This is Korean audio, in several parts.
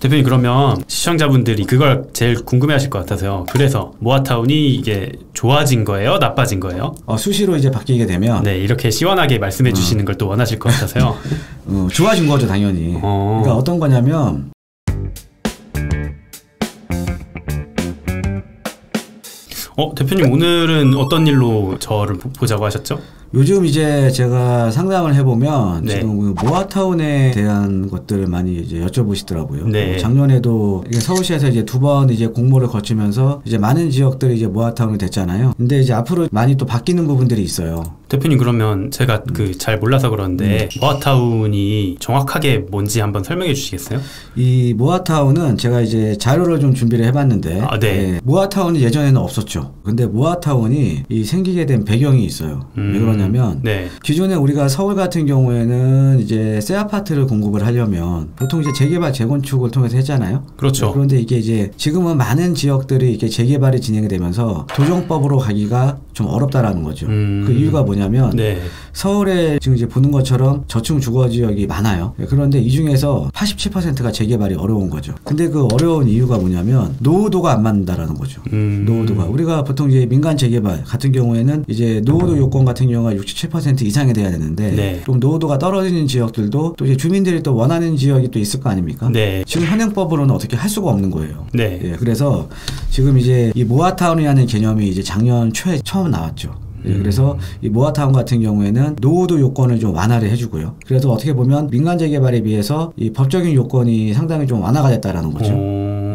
대표님, 그러면 시청자분들이 그걸 제일 궁금해하실 것 같아서요. 그래서 모아타운이 이게 좋아진 거예요? 나빠진 거예요? 수시로 이제 바뀌게 되면 네, 이렇게 시원하게 말씀해 주시는 걸 또 원하실 것 같아서요. 좋아진 거죠, 당연히. 그러니까 어떤 거냐면 대표님, 오늘은 어떤 일로 저를 보자고 하셨죠? 요즘 이제 제가 상담을 해보면 네. 지금 모아타운에 대한 것들을 많이 이제 여쭤보시더라고요. 네. 작년에도 서울시에서 이제 2번 이제 공모를 거치면서 이제 많은 지역들이 이제 모아타운이 됐잖아요. 근데 이제 앞으로 많이 또 바뀌는 부분들이 있어요. 대표님, 그러면 제가 그 잘 몰라서 그런데 모아타운이 정확하게 뭔지 한번 설명해 주시겠어요? 이 모아타운은 제가 이제 자료를 좀 준비를 해봤는데 네. 모아타운이 예전에는 없었죠. 근데 모아타운이 이 생기게 된 배경이 있어요. 왜 그러냐면 네. 기존에 우리가 서울 같은 경우에는 이제 새 아파트를 공급을 하려면 보통 이제 재개발 재건축을 통해서 했잖아요. 그렇죠. 네, 그런데 이게 이제 지금은 많은 지역들이 이렇게 재개발이 진행이 되면서 조정법으로 가기가 좀 어렵다라는 거죠. 그 이유가 뭐냐면 네. 서울에 지금 이제 보는 것처럼 저층 주거 지역이 많아요. 그런데 이 중에서 87%가 재개발이 어려운 거죠. 근데 그 어려운 이유가 뭐냐면 노후도가 안 맞는다라는 거죠. 노후도가 우리가 보통 이제 민간 재개발 같은 경우에는 이제 노후도 요건 같은 경우가 67% 이상이 돼야 되는데 네. 좀 노후도가 떨어지는 지역들도 또 이제 주민들이 또 원하는 지역이 또 있을 거 아닙니까? 네. 지금 현행법으로는 어떻게 할 수가 없는 거예요. 네. 예, 그래서 지금 이제 이 모아타운이라는 개념이 이제 작년 초에 처음 나왔죠. 예, 그래서 이 모아타운 같은 경우에는 노후도 요건을 좀 완화를 해주고요. 그래서 어떻게 보면 민간 재개발에 비해서 이 법적인 요건이 상당히 좀 완화가 됐다라는 거죠.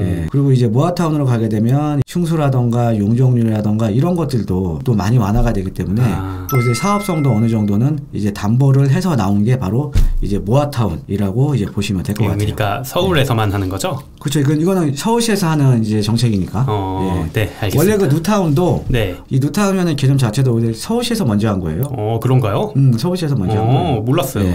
예, 그리고 이제 모아타운으로 가게 되면 흉수라던가 용적률이라던가 이런 것들도 또 많이 완화가 되기 때문에 또 이제 사업성도 어느 정도는 이제 담보를 해서 나온 게 바로 이제 모아타운이라고 이제 보시면 될 것 같아요. 그러니까 서울에서만 네. 하는 거죠? 그렇죠. 이거는 서울시에서 하는 이제 정책이니까. 예. 네, 알겠습니다. 원래 그 누타운도 네. 이 누타운이라는 개념 자체도 서울시에서 먼저 한 거예요. 그런가요? 서울시에서 먼저 한 거예요. 몰랐어요.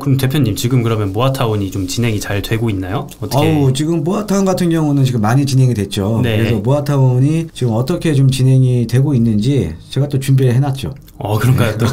그럼 대표님, 지금 그러면 모아타운이 좀 진행이 잘 되고 있나요? 어떻게? 지금 모아타운 같은 경우는 지금 많이 진행이 됐죠. 네. 그래서 모아타운이 지금 어떻게 좀 진행이 되고 있는지 제가 또 준비를 해놨죠. 그런가요 또?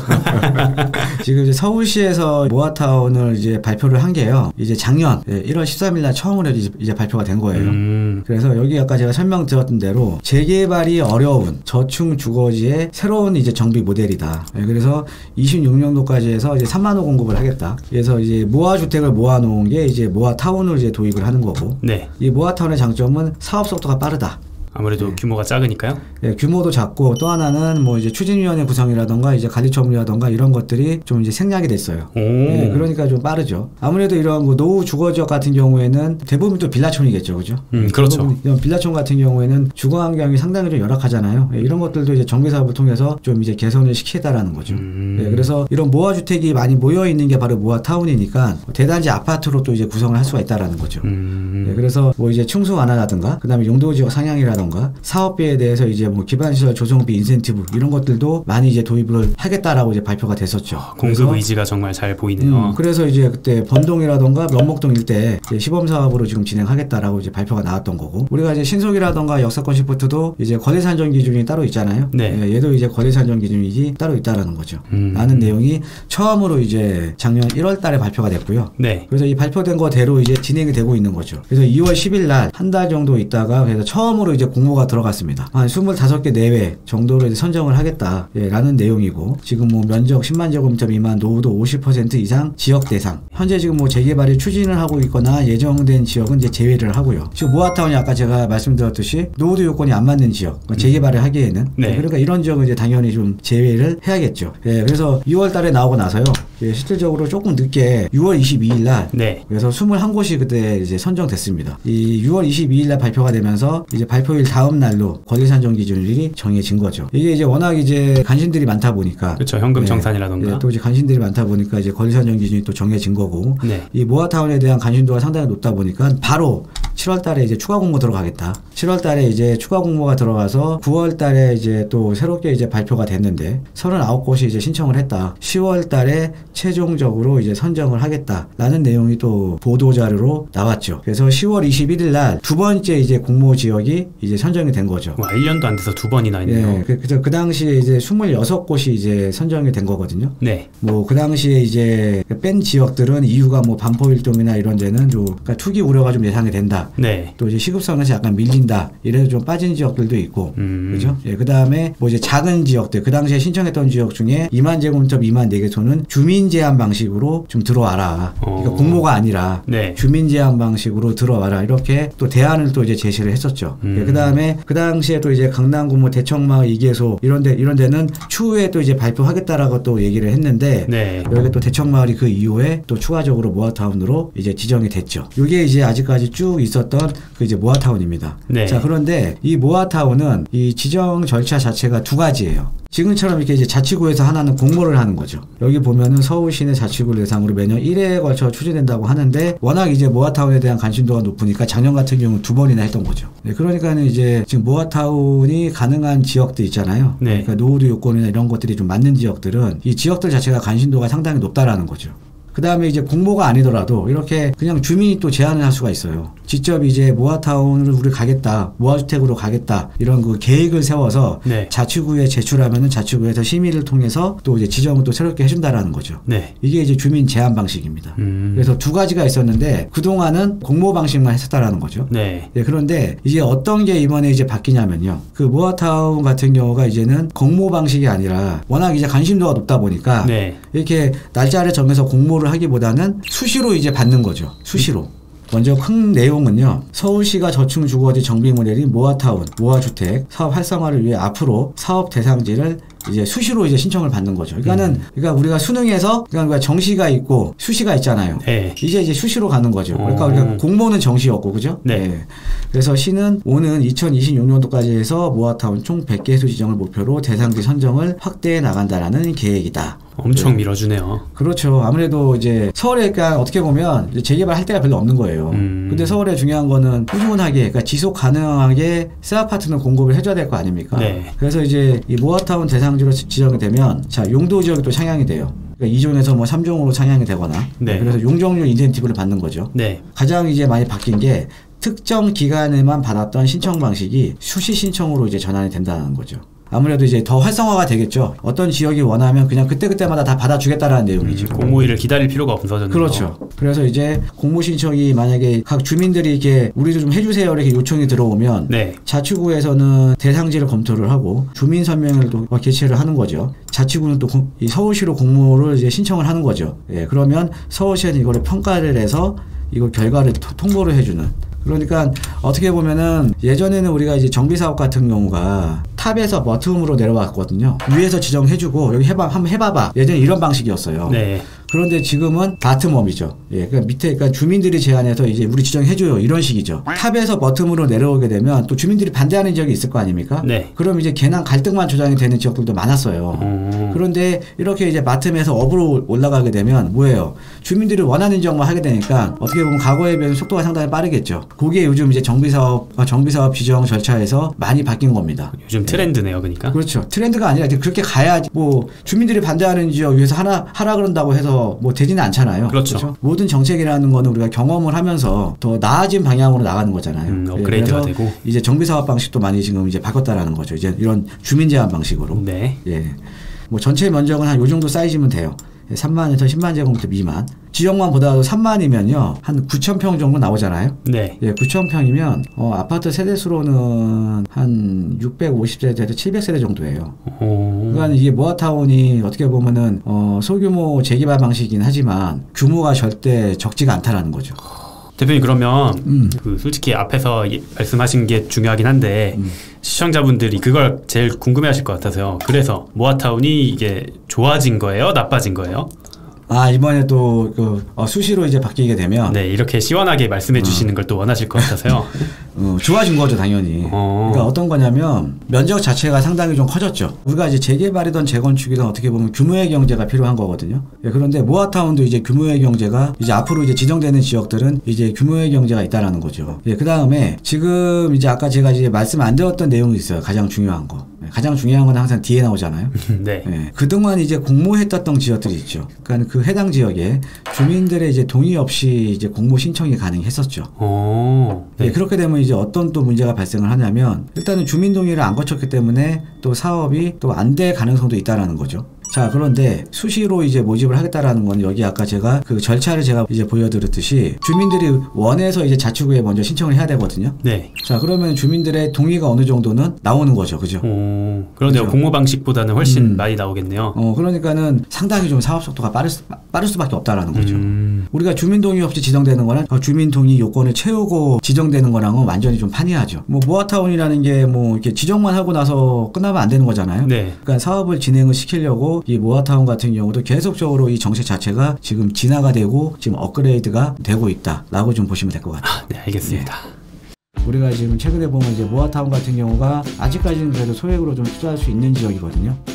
지금 이제 서울시에서 모아타운을 이제 발표를 한 게요. 이제 작년 1월 13일 날 처음으로 이제 발표가 된 거예요. 그래서 여기 아까 제가 설명드렸던 대로 재개발이 어려운 저층 주거지의 새로운 이제 정비 모델이다. 그래서 26년도까지 해서 이제 3만 호 공급을 하겠다. 그래서 이제 모아주택을 모아놓은 게 이제 모아타운을 이제 도입을 하는 거고. 네. 이 모아타운의 장점은 사업 속도가 빠르다. 아무래도 네. 규모가 작으니까요. 네, 규모도 작고 또 하나는 뭐 이제 추진위원회 구성이라던가 이제 관리처분이라던가 이런 것들이 좀 이제 생략이 됐어요. 네, 그러니까 좀 빠르죠. 아무래도 이런 뭐 노후 주거지역 같은 경우에는 대부분 또 빌라촌이겠죠, 그죠? 그렇죠. 이런 빌라촌 같은 경우에는 주거 환경이 상당히 좀 열악하잖아요. 네, 이런 것들도 이제 정비 사업을 통해서 좀 이제 개선을 시키겠다라는 거죠. 네, 그래서 이런 모아 주택이 많이 모여 있는 게 바로 모아타운이니까 대단지 아파트로 또 이제 구성을 할 수가 있다라는 거죠. 네, 그래서 뭐 이제 층수 완화라든가 그다음에 용도 지역 상향이라든가 사업비에 대해서 이제 뭐 기반시설 조성비 인센티브 이런 것들도 많이 이제 도입을 하겠다라고 이제 발표가 됐었죠. 공급 의지가 정말 잘 보이네요. 그래서 이제 그때 번동이라던가 면목동 일대 시범사업으로 지금 진행하겠다라고 이제 발표가 나왔던 거고, 우리가 이제 신속이라던가 역사권 시프트도 이제 거대산정 기준이 따로 있잖아요. 네. 예, 얘도 이제 거대산정 기준이 따로 있다라는 거죠. 라는 내용이 처음으로 이제 작년 1월 달에 발표가 됐고요. 네. 그래서 이 발표된 거대로 이제 진행이 되고 있는 거죠. 그래서 2월 10일 날 한 달 정도 있다가 그래서 처음으로 이제 공모가 들어갔습니다. 한 25개 내외 정도로 이제 선정을 하겠다라는 내용이고, 지금 뭐 면적 10만 제곱미터 미만, 노후도 50% 이상, 지역 대상. 현재 지금 뭐 재개발이 추진을 하고 있거나 예정된 지역은 이제 제외를 하고요. 지금 모아타운이 아까 제가 말씀드렸듯이 노후도 요건이 안 맞는 지역, 그러니까 재개발을 하기에는 네. 그러니까 이런 지역은 이제 당연히 좀 제외를 해야겠죠. 예, 그래서 2월달에 나오고 나서요. 예, 실질적으로 조금 늦게 6월 22일날 네. 그래서 21곳이 그때 이제 선정됐습니다. 이 6월 22일날 발표가 되면서 이제 발표일 다음 날로 거리산정 기준일이 정해진 거죠. 이게 이제 워낙 이제 간신들이 많다 보니까 그렇죠. 현금 정산이라던가 또 이제 간신들이 많다 보니까 이제 거리산정 기준이 또 정해진 거고 네. 이 모아타운에 대한 관심도가 상당히 높다 보니까 바로 7월 달에 이제 추가 공고 들어가겠다. 7월 달에 이제 추가 공고가 들어가서 9월 달에 이제 또 새롭게 이제 발표가 됐는데 39곳이 이제 신청을 했다. 10월 달에 최종적으로 이제 선정을 하겠다라는 내용이 또 보도자료로 나왔죠. 그래서 10월 21일 날 두 번째 이제 공모 지역이 이제 선정이 된 거죠. 와, 1년도 안 돼서 두 번이나 했네요. 네, 그래서 그 당시에 이제 26곳이 이제 선정이 된 거거든요. 네. 뭐 그 당시에 이제 뺀 지역들은 이유가 뭐 반포일동이나 이런 데는 좀 그러니까 투기 우려가 좀 예상이 된다. 네. 또 이제 시급선에서 약간 밀린다. 이래서 좀 빠진 지역들도 있고, 그죠? 예, 그 다음에 뭐 이제 작은 지역들, 그 당시에 신청했던 지역 중에 2만 제곱미터 미만 4개소는 주민 제한 방식으로 좀 들어와라. 그러니까 공모가 아니라 네. 주민 제한 방식으로 들어와라. 이렇게 또 대안을 또 이제 제시를 했었죠. 예, 그 다음에 그 당시에 또 이제 강남구 뭐 대청마을 2개소 이런 데는 추후에 또 이제 발표하겠다라고 또 얘기를 했는데 네. 여기가 또 대청마을이 그 이후에 또 추가적으로 모아타운으로 이제 지정이 됐죠. 이게 이제 아직까지 쭉 있었던 그 이제 모아타운입니다. 네. 자, 그런데 이 모아타운은 이 지정 절차 자체가 두 가지예요. 지금처럼 이렇게 이제 자치구에서 하나는 공모를 하는 거죠. 여기 보면은 서울시내 자치구를 대상으로 매년 1회에 걸쳐 추진된다고 하는데 워낙 이제 모아타운에 대한 관심도가 높으니까 작년 같은 경우는 2번이나 했던 거죠. 네, 그러니까는 이제 지금 모아타운이 가능한 지역들 있잖아요. 네. 그러니까 노후도 요건이나 이런 것들이 좀 맞는 지역들은 이 지역들 자체가 관심도가 상당히 높다라는 거죠. 그 다음에 이제 공모가 아니더라도 이렇게 그냥 주민이 또 제안을 할 수가 있어요. 직접 이제 모아타운을 우리 가겠다, 모아주택으로 가겠다 이런 그 계획을 세워서 네. 자치구에 제출하면은 자치구에서 심의를 통해서 또 이제 지정을 또 새롭게 해준다라는 거죠. 네. 이게 이제 주민 제안 방식입니다. 그래서 두 가지가 있었는데 그 동안은 공모 방식만 했었다라는 거죠. 네. 네. 그런데 이제 어떤 게 이번에 이제 바뀌냐면요. 그 모아타운 같은 경우가 이제는 공모 방식이 아니라 워낙 이제 관심도가 높다 보니까 네. 이렇게 날짜를 정해서 공모를 하기보다는 수시로 이제 받는 거죠. 수시로. 먼저 큰 내용은요. 서울시가 저층 주거지 정비 모델인 모아타운, 모아주택 사업 활성화를 위해 앞으로 사업 대상지를 이제 수시로 이제 신청을 받는 거죠. 그러니까는 그러니까 우리가 수능에서 그러니까 정시가 있고 수시가 있잖아요. 네. 이제 수시로 가는 거죠. 그러니까 우리가 공모는 정시였고 그죠? 네. 네. 그래서 시는 오는 2026년도까지 해서 모아타운 총 100개소 지정을 목표로 대상지 선정을 확대해 나간다라는 계획이다. 엄청 네. 밀어주네요. 그렇죠. 아무래도 이제 서울에 그러니까 어떻게 보면 이제 재개발할 데가 별로 없는 거예요. 근데 서울에 중요한 거는 꾸준하게 그러니까 지속 가능하게 새 아파트는 공급을 해줘야 될 거 아닙니까? 네. 그래서 이제 이 모아타운 대상지로 지정이 되면 자 용도 지역이 또 상향이 돼요. 그러니까 2종에서 뭐 3종으로 상향이 되거나 네. 그래서 용적률 인센티브를 받는 거죠. 네. 가장 이제 많이 바뀐 게 특정 기간에만 받았던 신청 방식이 수시 신청으로 이제 전환이 된다는 거죠. 아무래도 이제 더 활성화가 되겠죠. 어떤 지역이 원하면 그냥 그때그때마다 다 받아주겠다라는 내용이죠. 공모일을 기다릴 필요가 없어졌네요. 그렇죠. 그래서 이제 공모 신청이 만약에 각 주민들이 이렇게 우리도 좀 해주세요 이렇게 요청이 들어오면 네. 자치구에서는 대상지를 검토를 하고 주민 선명을 또 개최를 하는 거죠. 자치구는 또 이 서울시로 공모를 이제 신청을 하는 거죠. 예, 그러면 서울시는 이거를 평가를 해서 이거 결과를 통보를 해주는. 그러니까 어떻게 보면은 예전에는 우리가 이제 정비사업 같은 경우가 탑에서 버텀으로 내려왔거든요. 위에서 지정해주고 여기 해봐 한번 해봐봐. 예전에 이런 방식이었어요. 네. 그런데 지금은 바텀업이죠. 예, 그러니까 밑에 그러니까 주민들이 제안해서 이제 우리 지정해줘요 이런 식이죠. 탑에서 버텀으로 내려오게 되면 또 주민들이 반대하는 지역이 있을 거 아닙니까? 네. 그럼 이제 괜한 갈등만 조장이 되는 지역들도 많았어요. 그런데 이렇게 이제 바텀에서 업으로 올라가게 되면 뭐예요? 주민들이 원하는 지역만 하게 되니까 어떻게 보면 과거에 비해서 속도가 상당히 빠르겠죠. 그게 요즘 이제 정비사업 지정 절차에서 많이 바뀐 겁니다. 요즘 트렌드네요, 그러니까. 그렇죠. 트렌드가 아니라 그렇게 가야지. 뭐 주민들이 반대하는 지역 위에서 하라 그런다고 해서 뭐 되지는 않잖아요. 그렇죠. 그렇죠. 모든 정책이라는 거는 우리가 경험을 하면서 더 나아진 방향으로 나가는 거잖아요. 업그레이드가 되고 이제 정비 사업 방식도 많이 지금 이제 바꿨다라는 거죠. 이제 이런 주민 제한 방식으로. 네. 예. 뭐 전체 면적은 한 요 정도 사이즈면 돼요. 3만에서 10만 제곱미터 미만. 지역만 보다도 3만이면요 한 9,000평 정도 나오잖아요. 네. 예, 9,000평이면 아파트 세대수로는 한 650세대에서 700세대 정도예요. 그러니까 이게 모아타운이 어떻게 보면은 소규모 재개발 방식이긴 하지만 규모가 절대 적지가 않다라는 거죠. 대표님 그러면 그 솔직히 앞에서 말씀하신 게 중요하긴 한데 시청자분들이 그걸 제일 궁금해하실 것 같아서요. 그래서 모아타운이 이게 좋아진 거예요? 나빠진 거예요? 아 이번에 또 그 수시로 이제 바뀌게 되면 네 이렇게 시원하게 말씀해 주시는 걸 또 원하실 것 같아서요. 좋아진 거죠, 당연히. 그러니까 어떤 거냐면 면적 자체가 상당히 좀 커졌죠. 우리가 이제 재개발이든 재건축이든 어떻게 보면 규모의 경제가 필요한 거거든요. 예, 그런데 모아타운도 이제 규모의 경제가 이제 앞으로 이제 지정되는 지역들은 이제 규모의 경제가 있다라는 거죠. 예, 그 다음에 지금 이제 아까 제가 이제 말씀 안 드렸던 내용이 있어요. 가장 중요한 거. 가장 중요한 건 항상 뒤에 나오잖아요. 네. 예, 그동안 이제 공모했던 지역들이 있죠. 그러니까 그 해당 지역에 주민들의 이제 동의 없이 이제 공모 신청이 가능했었죠. 네. 예, 그렇게 되면 이제 어떤 또 문제가 발생을 하냐면 일단은 주민 동의를 안 거쳤기 때문에 또 사업이 또 안 될 가능성도 있다라는 거죠. 자, 그런데 수시로 이제 모집을 하겠다라는 건 여기 아까 제가 그 절차를 제가 이제 보여드렸듯이 주민들이 원해서 이제 자치구에 먼저 신청을 해야 되거든요. 네. 자, 그러면 주민들의 동의가 어느 정도는 나오는 거죠. 그죠? 그러네요. 공모 방식보다는 훨씬 많이 나오겠네요. 그러니까는 상당히 좀 사업 속도가 빠를 수밖에 없다라는 거죠. 우리가 주민 동의 없이 지정되는 거랑 주민 동의 요건을 채우고 지정되는 거랑은 완전히 좀 판이하죠. 뭐 모아타운이라는 게 뭐 이렇게 지정만 하고 나서 끝나면 안 되는 거잖아요. 네. 그러니까 사업을 진행을 시키려고 이 모아타운 같은 경우도 계속적으로 이 정책 자체가 지금 진화가 되고 지금 업그레이드가 되고 있다라고 좀 보시면 될 것 같아요. 네, 알겠습니다. 네. 우리가 지금 최근에 보면 이제 모아타운 같은 경우가 아직까지는 그래도 소액으로 좀 투자할 수 있는 지역이거든요.